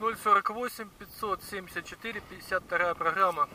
048 574 52 программа.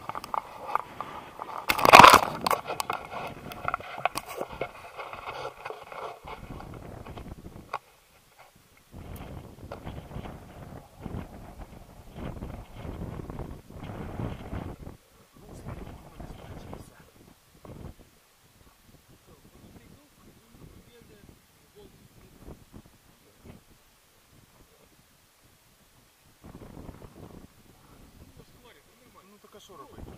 Субтитры